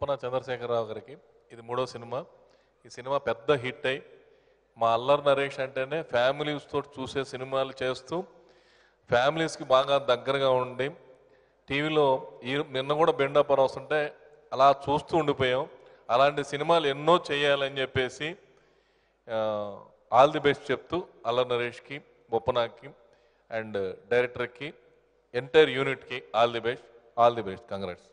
Uppana Chandrasekhar Rao gariki. Idi moodo cinema. Ee cinema pedda hit ayyi మా అల్లరి నరేష్ అంటేనే families తో చూసే సినిమాలు చేస్తూ ఫ్యామిలీస్ కి బాగా దగ్గరగా ఉండి టీవీలో నిన్న కూడా బెండాపరం వస్తుంటే అలా చూస్తూ ఉండిపోయాం అలాంటి సినిమాలు ఎన్నో చేయాలని చెప్పేసి ఆల్ ది బెస్ట్ చెప్తూ అల్లరి నరేష్ కి బొప్పనాకి అండ్ డైరెక్టర్ కి ఎంటైర్ యూనిట్ కి ఆల్ ది బెస్ట్ కంగ్రాట్స్